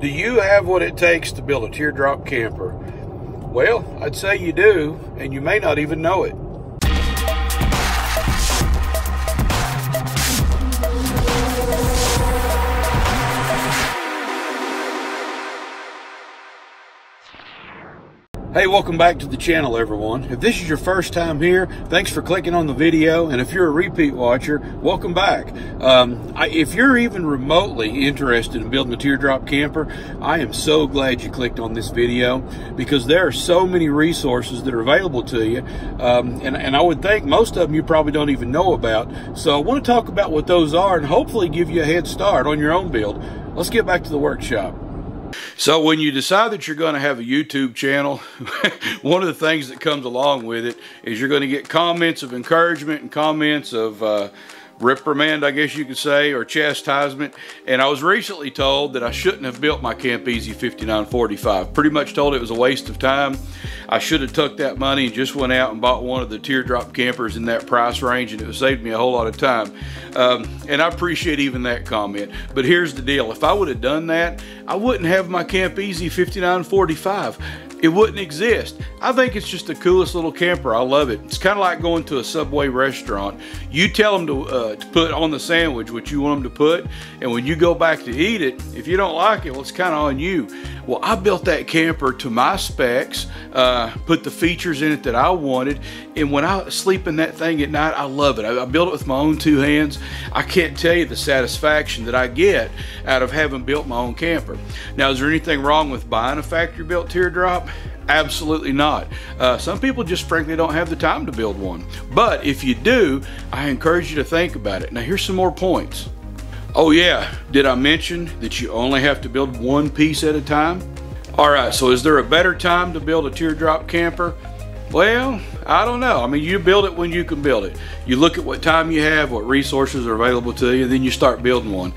Do you have what it takes to build a teardrop camper? Well, I'd say you do, and you may not even know it. Hey, welcome back to the channel, everyone. If this is your first time here, thanks for clicking on the video. And if you're a repeat watcher, welcome back. If you're even remotely interested in building a teardrop camper, I am so glad you clicked on this video because there are so many resources that are available to you. And I would think most of them you probably don't even know about. So I want to talk about what those are and hopefully give you a head start on your own build. Let's get back to the workshop. So when you decide that you're going to have a YouTube channel, one of the things that comes along with it is you're going to get comments of encouragement and comments of reprimand, I guess you could say, or chastisement. And I was recently told that I shouldn't have built my Camp Easy 5945. Pretty much told it was a waste of time. I should have took that money and just went out and bought one of the teardrop campers in that price range, and it saved me a whole lot of time. And I appreciate even that comment. But here's the deal. If I would have done that, I wouldn't have my Camp Easy 5945. It wouldn't exist. I think it's just the coolest little camper. I love it. It's kind of like going to a Subway restaurant. You tell them to put on the sandwich what you want them to put, and when you go back to eat it, if you don't like it, well, it's kind of on you. Well, I built that camper to my specs, put the features in it that I wanted, and when I sleep in that thing at night, I love it. I built it with my own two hands. I can't tell you the satisfaction that I get out of having built my own camper. Now, is there anything wrong with buying a factory-built teardrop? Absolutely not. Some people just frankly don't have the time to build one. But if you do, I encourage you to think about it. Now here's some more points. Oh yeah, did I mention that you only have to build one piece at a time? All right, so is there a better time to build a teardrop camper? Well, I don't know. I mean, you build it when you can build it. You look at what time you have, what resources are available to you, and then you start building one.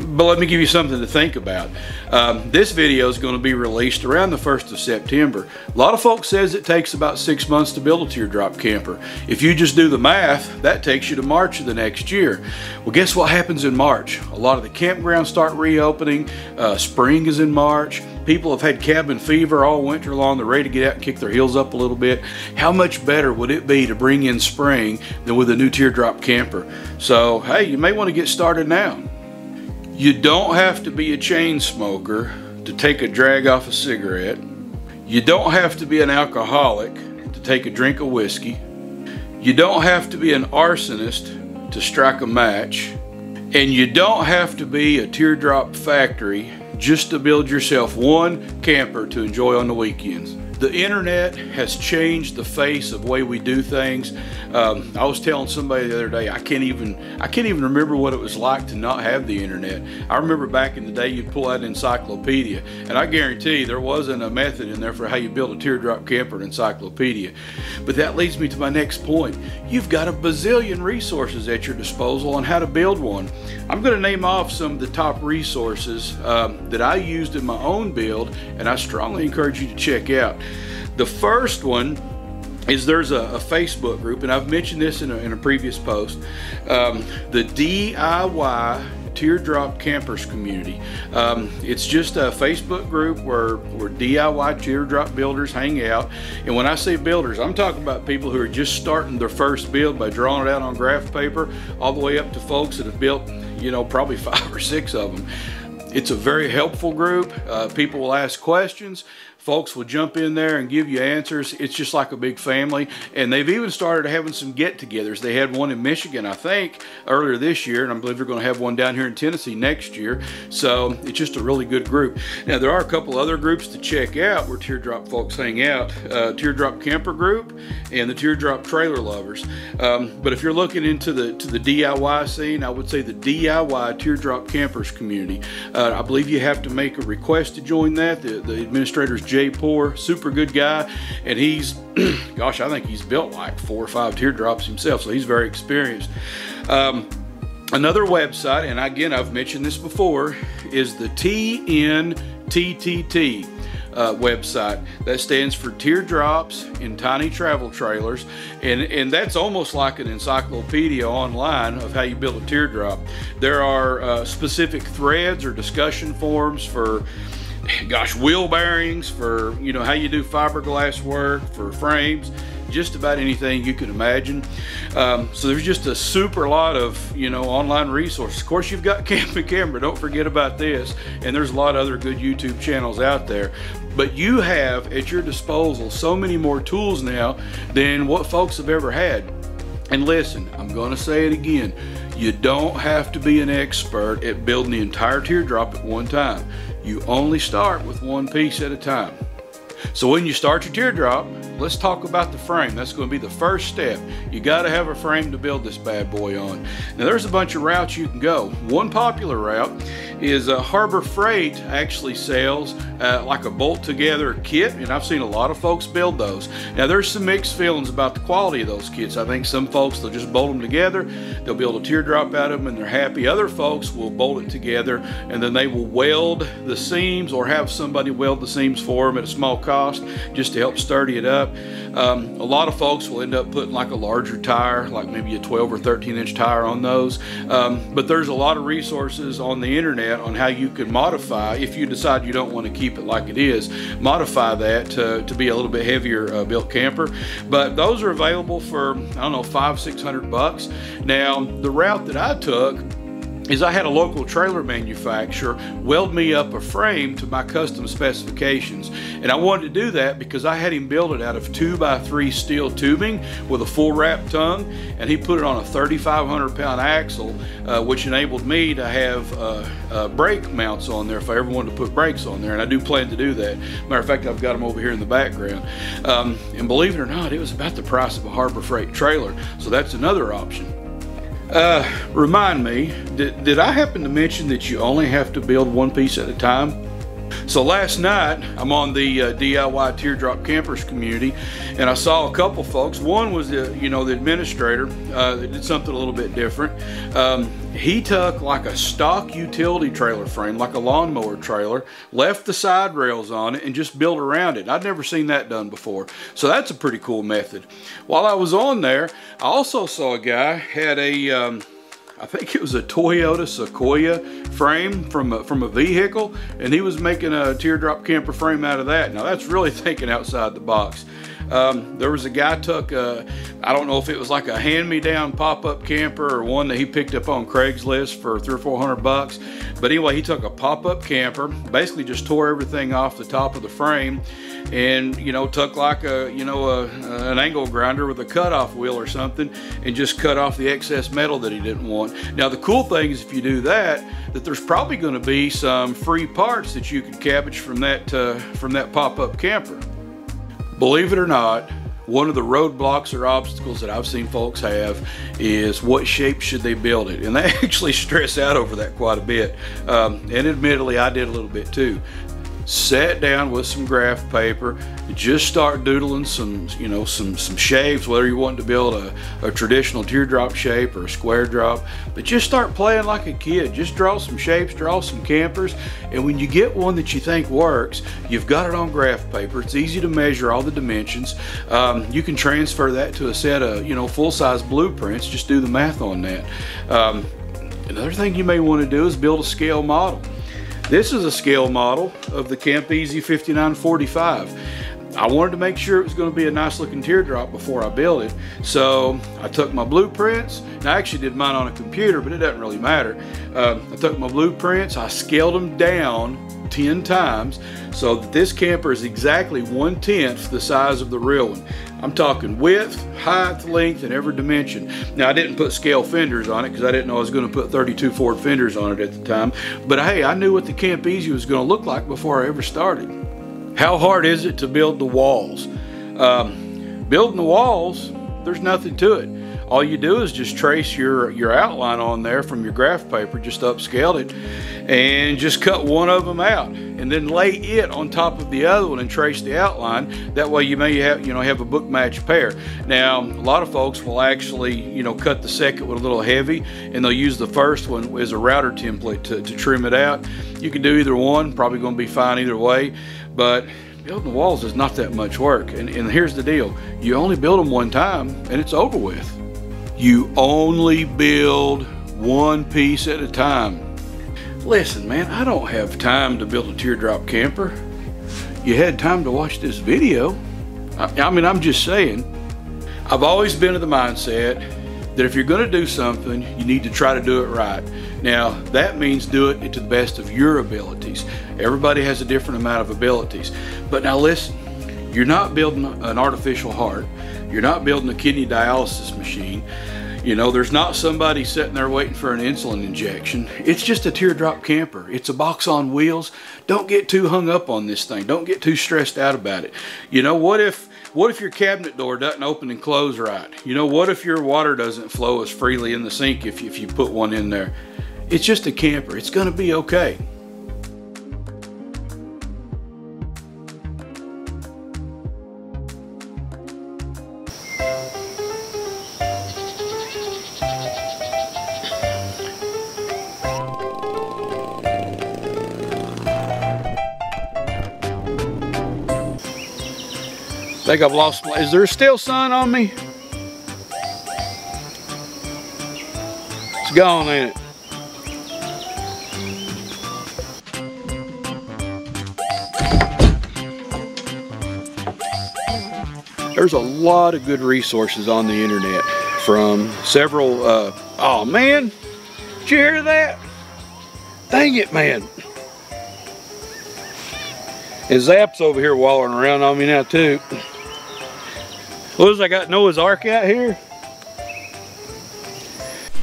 But let me give you something to think about. This video is going to be released around the 1st of September. A lot of folks says it takes about 6 months to build a teardrop camper. If you just do the math, that takes you to March of the next year. Well, guess what happens in March? A lot of the campgrounds start reopening. Spring is in March. People have had cabin fever all winter long. They're ready to get out and kick their heels up a little bit. How much better would it be to bring in spring than with a new teardrop camper? So, hey, you may want to get started now. You don't have to be a chain smoker to take a drag off a cigarette. You don't have to be an alcoholic to take a drink of whiskey. You don't have to be an arsonist to strike a match. And you don't have to be a teardrop factory just to build yourself one camper to enjoy on the weekends. The internet has changed the face of the way we do things. I was telling somebody the other day, I can't even remember what it was like to not have the internet. I remember back in the day, you'd pull out an encyclopedia, and I guarantee there wasn't a method in there for how you build a teardrop camper encyclopedia. But that leads me to my next point. You've got a bazillion resources at your disposal on how to build one. I'm gonna name off some of the top resources that I used in my own build, and I strongly encourage you to check out. The first one is there's a Facebook group, and I've mentioned this in a previous post, the DIY Teardrop Campers Community. It's just a Facebook group where DIY teardrop builders hang out. And when I say builders, I'm talking about people who are just starting their first build by drawing it out on graph paper, all the way up to folks that have built, you know, probably 5 or 6 of them. It's a very helpful group. People will ask questions. Folks will jump in there and give you answers. It's just like a big family. And they've even started having some get-togethers. They had one in Michigan, I think, earlier this year, and I believe they're going to have one down here in Tennessee next year. So it's just a really good group. Now, there are a couple other groups to check out where teardrop folks hang out. Teardrop Camper Group and the Teardrop Trailer Lovers. But if you're looking into the DIY scene, I would say the DIY Teardrop Campers Community. I believe you have to make a request to join that. The administrator's Jay Poor, super good guy, and he's, gosh, I think he's built like 4 or 5 teardrops himself, so he's very experienced. Another website, and again, I've mentioned this before, is the TNTTT website. That stands for Teardrops in Tiny Travel Trailers, and that's almost like an encyclopedia online of how you build a teardrop. There are specific threads or discussion forums for gosh, wheel bearings, for, you know, how you do fiberglass work, for frames, just about anything you could imagine. So there's just a super lot of, you know, online resources. Of course, you've got Camp and Camera, don't forget about this, and there's a lot of other good YouTube channels out there. But you have at your disposal so many more tools now than what folks have ever had. And listen, I'm gonna say it again, you don't have to be an expert at building the entire teardrop at one time. You only start with one piece at a time. So when you start your teardrop, let's talk about the frame. That's going to be the first step. You got to have a frame to build this bad boy on. Now, there's a bunch of routes you can go. One popular route is Harbor Freight actually sells like a bolt together kit, and I've seen a lot of folks build those. Now, there's some mixed feelings about the quality of those kits. I think some folks, they'll just bolt them together, they'll build a teardrop out of them, and they're happy. Other folks will bolt it together, and then they will weld the seams or have somebody weld the seams for them at a small cost just to help sturdy it up. A lot of folks will end up putting like a larger tire, like maybe a 12 or 13 inch tire on those. But there's a lot of resources on the internet on how you can modify, if you decide you don't want to keep it like it is, modify that to be a little bit heavier built camper. But those are available for, I don't know, $500–600 bucks. Now, the route that I took is I had a local trailer manufacturer weld me up a frame to my custom specifications. And I wanted to do that because I had him build it out of 2x3 steel tubing with a full wrap tongue, and he put it on a 3,500 pound axle, which enabled me to have brake mounts on there if I ever wanted to put brakes on there. And I do plan to do that. Matter of fact, I've got them over here in the background. And believe it or not, it was about the price of a Harbor Freight trailer. So that's another option. Remind me, did I happen to mention that you only have to build one piece at a time? So last night, I'm on the DIY Teardrop Campers Community, and I saw a couple folks. One was the, you know, the administrator that did something a little bit different. He took like a stock utility trailer frame, like a lawnmower trailer, left the side rails on it, and just built around it. I'd never seen that done before. So that's a pretty cool method. While I was on there, I also saw a guy had a, I think it was a Toyota Sequoia frame from a vehicle, and he was making a teardrop camper frame out of that. Now that's really thinking outside the box. There was a guy took a, I don't know if it was like a hand-me-down pop-up camper or one that he picked up on Craigslist for $300 or $400. But anyway, he took a pop-up camper, basically just tore everything off the top of the frame, and, you know, took like a, you know, an angle grinder with a cutoff wheel or something, and just cut off the excess metal that he didn't want. Now the cool thing is, if you do that, that there's probably going to be some free parts that you can cabbage from that pop-up camper. Believe it or not, one of the roadblocks or obstacles that I've seen folks have is what shape should they build it? And they actually stress out over that quite a bit. And admittedly, I did a little bit too. Sit down with some graph paper, just start doodling some, you know, some shapes, whether you want to build a traditional teardrop shape or a square drop, but just start playing like a kid. Just draw some shapes, draw some campers, and when you get one that you think works, you've got it on graph paper. It's easy to measure all the dimensions. You can transfer that to a set of, you know, full-size blueprints. Just do the math on that. Another thing you may want to do is build a scale model. This is a scale model of the Camp Easy 5945. I wanted to make sure it was going to be a nice looking teardrop before I built it. So I took my blueprints, and I actually did mine on a computer, but it doesn't really matter. I took my blueprints, I scaled them down 10 times so that this camper is exactly 1/10 the size of the real one. I'm talking width, height, length, and every dimension. Now, I didn't put scale fenders on it because I didn't know I was going to put 32 Ford fenders on it at the time. But hey, I knew what the Camp Easy was going to look like before I ever started. How hard is it to build the walls? Building the walls, there's nothing to it. All you do is just trace your outline on there from your graph paper, just upscaled it, and just cut one of them out, and then lay it on top of the other one and trace the outline. That way you may have, you know, have a book match pair. Now, a lot of folks will actually, you know, cut the second one a little heavy, and they'll use the first one as a router template to trim it out. You can do either one, probably gonna be fine either way, but building the walls is not that much work. And here's the deal, you only build them one time and it's over with. You only build one piece at a time. Listen, man, I don't have time to build a teardrop camper. You had time to watch this video. I mean, I'm just saying, I've always been of the mindset that if you're going to do something, you need to try to do it right. Now, that means do it to the best of your abilities. Everybody has a different amount of abilities. But now listen, you're not building an artificial heart. You're not building a kidney dialysis machine. You know, there's not somebody sitting there waiting for an insulin injection. It's just a teardrop camper. It's a box on wheels. Don't get too hung up on this thing. Don't get too stressed out about it. You know, what if your cabinet door doesn't open and close right? You know, what if your water doesn't flow as freely in the sink if you put one in there? It's just a camper. It's going to be okay. I think I've lost my, is there still sun on me? It's gone, ain't it? There's a lot of good resources on the internet from several, oh man, did you hear that? Dang it, man. And Zap's over here wallowing around on me now too. Well, I got Noah's Ark out here.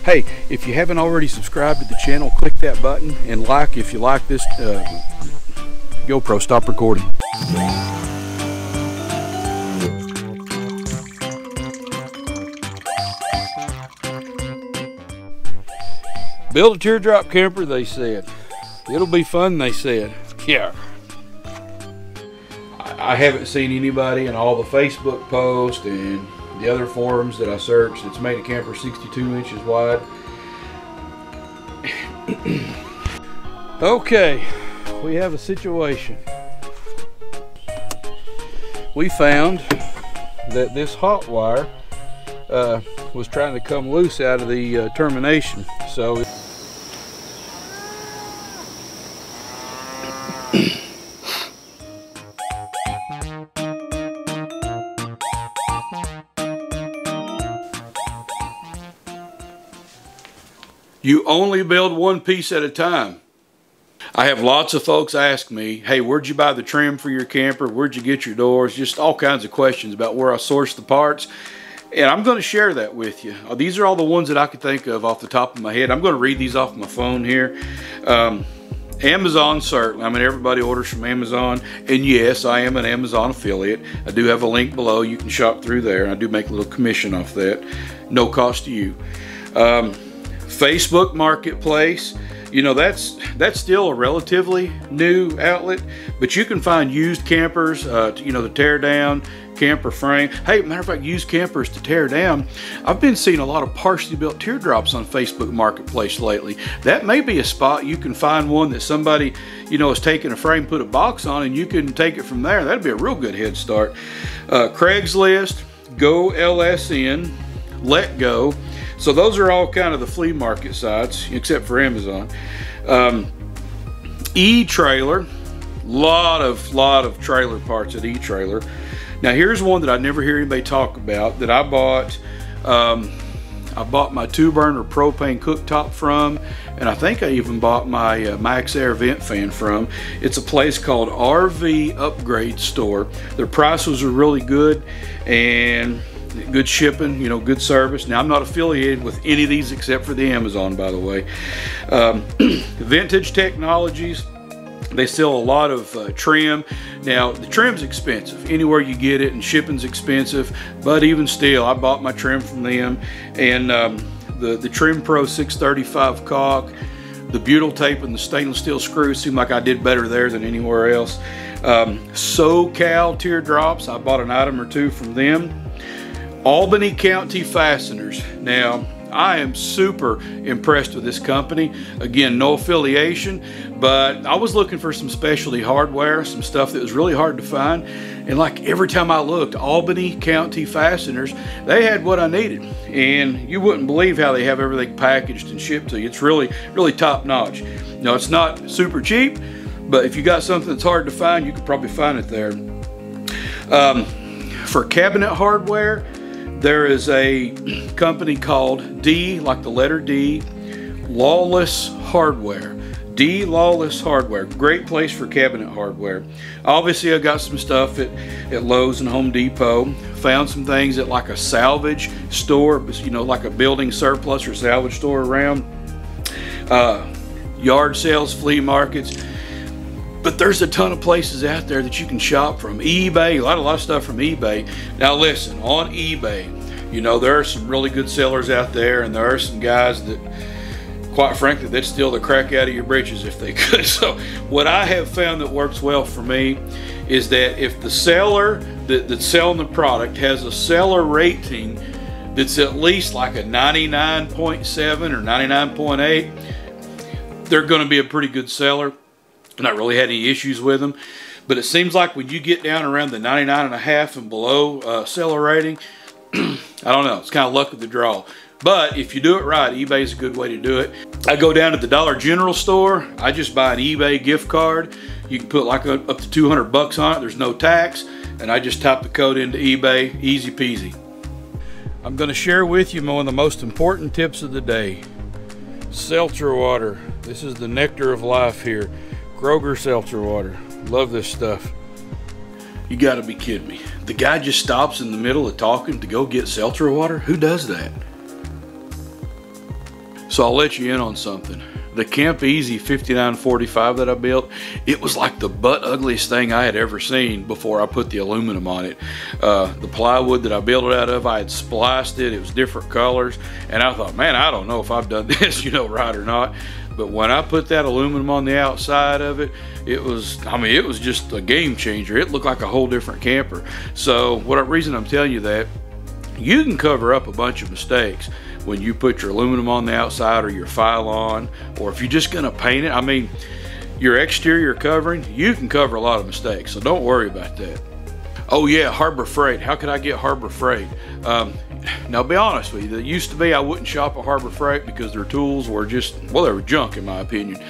Hey, if you haven't already subscribed to the channel, click that button and like if you like this. GoPro, stop recording. Build a teardrop camper, they said. It'll be fun, they said. Yeah. I haven't seen anybody in all the Facebook posts and the other forums that I searched that's made a camper 62 inches wide. Okay, we have a situation. We found that this hot wire was trying to come loose out of the termination. So. You only build one piece at a time. I have lots of folks ask me, hey, where'd you buy the trim for your camper? Where'd you get your doors? Just all kinds of questions about where I source the parts. And I'm going to share that with you. These are all the ones that I could think of off the top of my head. I'm going to read these off my phone here. Amazon, certainly. I mean, everybody orders from Amazon. And yes, I am an Amazon affiliate. I do have a link below. You can shop through there. I do make a little commission off that. No cost to you. Facebook Marketplace, you know, that's still a relatively new outlet, but you can find used campers, you know, the tear down, camper frame. Hey, matter of fact, used campers to tear down. I've been seeing a lot of partially built teardrops on Facebook Marketplace lately. That may be a spot you can find one that somebody, you know, has taken a frame, put a box on, and you can take it from there. That'd be a real good head start. Craigslist, Go LSN, Let Go. So those are all kind of the flea market sites, except for Amazon. E-Trailer, lot of trailer parts at E-Trailer. Now here's one that I never hear anybody talk about that I bought. I bought my 2-burner propane cooktop from, and I think I even bought my Max Air vent fan from. It's a place called RV Upgrade Store. Their prices are really good, and good shipping, you know, good service. Now, I'm not affiliated with any of these except for the Amazon, by the way. Vintage Technologies, they sell a lot of trim. Now, the trim's expensive anywhere you get it, and shipping's expensive, but even still, I bought my trim from them. And the Trim Pro 635 caulk, the butyl tape, and the stainless steel screws seem like I did better there than anywhere else. SoCal Teardrops, I bought an item or two from them. Albany County Fasteners. Now, I am super impressed with this company. Again, no affiliation, but I was looking for some specialty hardware, some stuff that was really hard to find. And like every time I looked, Albany County Fasteners, they had what I needed. And you wouldn't believe how they have everything packaged and shipped to you. It's really, really top notch. Now, it's not super cheap, but if you got something that's hard to find, you could probably find it there. For cabinet hardware, there is a company called D, like the letter D, Lawless Hardware. D Lawless Hardware, great place for cabinet hardware. Obviously, I got some stuff at Lowe's and Home Depot. Found some things at like a salvage store, you know, like a building surplus or salvage store around. Yard sales, flea markets. But there's a ton of places out there that you can shop from. eBay, a lot of stuff from eBay. Now listen, on eBay, you know, there are some really good sellers out there, and there are some guys that, quite frankly, they'd steal the crack out of your britches if they could. So what I have found that works well for me is that if the seller that's selling the product has a seller rating that's at least like a 99.7 or 99.8, they're going to be a pretty good seller. Not really had any issues with them, but it seems like when you get down around the 99.5 and below seller rating, I don't know, it's kind of luck of the draw. But if you do it right, eBay is a good way to do it. I go down to the Dollar General store, I just buy an eBay gift card. You can put like up to 200 bucks on it, there's no tax, and I just type the code into eBay, easy peasy. I'm going to share with you one of the most important tips of the day. Seltzer water, this is the nectar of life here. Kroger seltzer water, love this stuff. You gotta be kidding me. The guy just stops in the middle of talking to go get seltzer water? Who does that? So I'll let you in on something. The Camp Easy 5945 that I built, it was like the butt ugliest thing I had ever seen before I put the aluminum on it. The plywood that I built it out of, I had spliced it, it was different colors, and I thought, man, I don't know if I've done this, you know, right or not. But when I put that aluminum on the outside of it, it was, I mean, it was just a game changer. It looked like a whole different camper. So what reason I'm telling you that, you can cover up a bunch of mistakes when you put your aluminum on the outside or your file on, or if you're just gonna paint it, I mean, your exterior covering, you can cover a lot of mistakes, so don't worry about that. Oh yeah, Harbor Freight. How could I get Harbor Freight? Now, be honest with you, it used to be I wouldn't shop at Harbor Freight because their tools were just, well, they were junk in my opinion,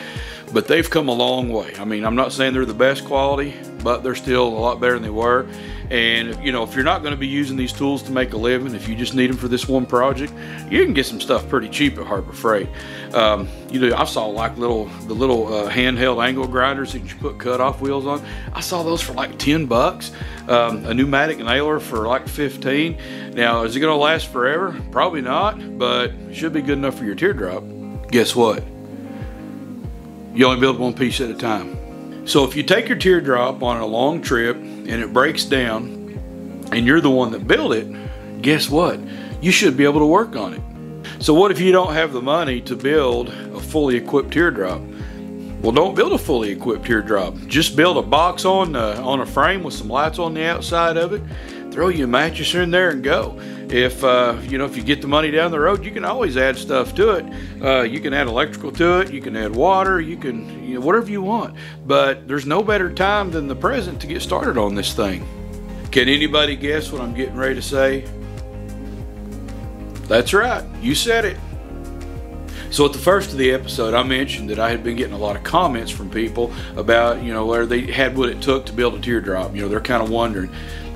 but they've come a long way. I mean, I'm not saying they're the best quality, but they're still a lot better than they were. And you know, if you're not going to be using these tools to make a living, if you just need them for this one project, you can get some stuff pretty cheap at Harbor Freight. You know, I saw like the little handheld angle grinders that you put cutoff wheels on. I saw those for like 10 bucks. A pneumatic nailer for like 15. Now, is it going to last forever? Probably not, but it should be good enough for your teardrop. Guess what? You only build one piece at a time. So if you take your teardrop on a long trip and it breaks down and you're the one that built it, guess what? You should be able to work on it. So what if you don't have the money to build a fully equipped teardrop? Well, don't build a fully equipped teardrop. Just build a box on a frame with some lights on the outside of it. Throw your mattress in there and go. If you know, if you get the money down the road, you can always add stuff to it. You can add electrical to it, you can add water, you can, you know, whatever you want. But there's no better time than the present to get started on this thing. Can anybody guess what I'm getting ready to say? That's right, you said it. So at the first of the episode, I mentioned that I had been getting a lot of comments from people about, you know, where they had what it took to build a teardrop. You know, they're kind of wondering.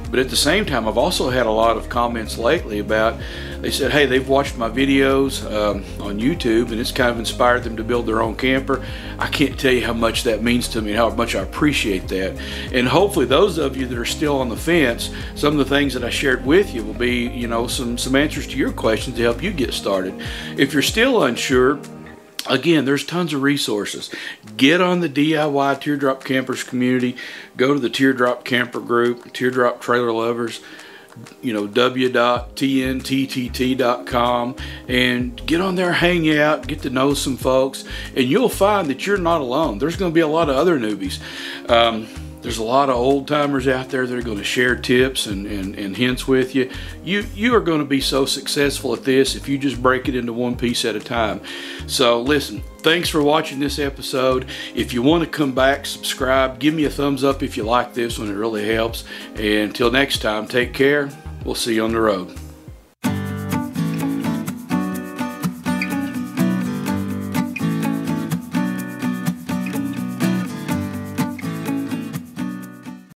But at the same time, I've also had a lot of comments lately about, they said, hey, they've watched my videos on YouTube, and it's kind of inspired them to build their own camper. I can't tell you how much that means to me and how much I appreciate that. And hopefully those of you that are still on the fence, some of the things that I shared with you will be, you know, some answers to your questions to help you get started. If you're still unsure, again, there's tons of resources. Get on the DIY Teardrop Campers Community. Go to the Teardrop Camper Group, Teardrop Trailer Lovers, you know, w.tnTTT.com, and get on there, hang out, get to know some folks, and you'll find that you're not alone. There's going to be a lot of other newbies. There's a lot of old timers out there that are going to share tips and hints with you. You are going to be so successful at this if you just break it into one piece at a time. So listen, thanks for watching this episode. If you want to come back, subscribe, give me a thumbs up if you like this one, it really helps. And until next time, take care. We'll see you on the road.